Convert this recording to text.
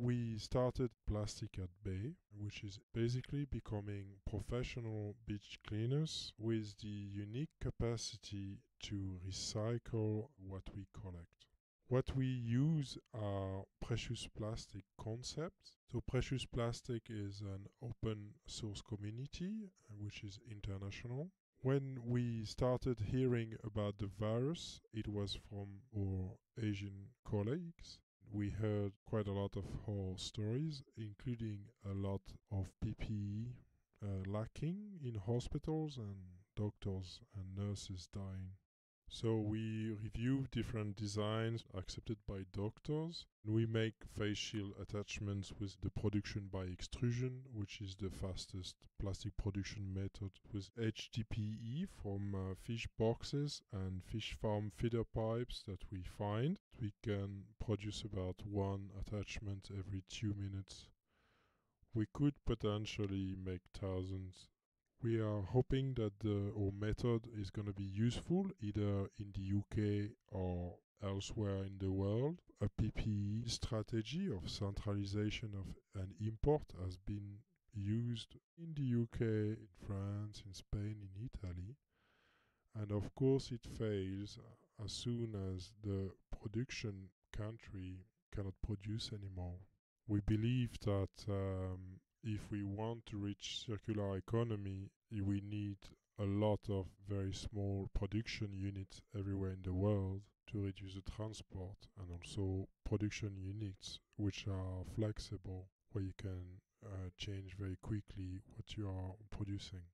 we started Plastic at Bay, which is basically becoming professional beach cleaners with the unique capacity to recycle what we collect. What we use are Precious Plastic concepts. So Precious Plastic is an open source community, which is international. When we started hearing about the virus, it was from our Asian colleagues. We heard quite a lot of horror stories, including a lot of PPE lacking in hospitals and doctors and nurses dying. So we reviewed different designs accepted by doctors. We make face shield attachments with the production by extrusion, which is the fastest plastic production method, with HDPE from fish boxes and fish farm feeder pipes that we find. We can produce about one attachment every 2 minutes. We could potentially make thousands. We are hoping that our method is going to be useful either in the UK or elsewhere in the world. A PPE strategy of centralization of an import has been used in the UK, in France, in Spain, in Italy. And of course it fails as soon as the production country cannot produce anymore. We believe that if we want to reach circular economy, we need a lot of very small production units everywhere in the world to reduce the transport, and also production units which are flexible, where you can change very quickly what you are producing.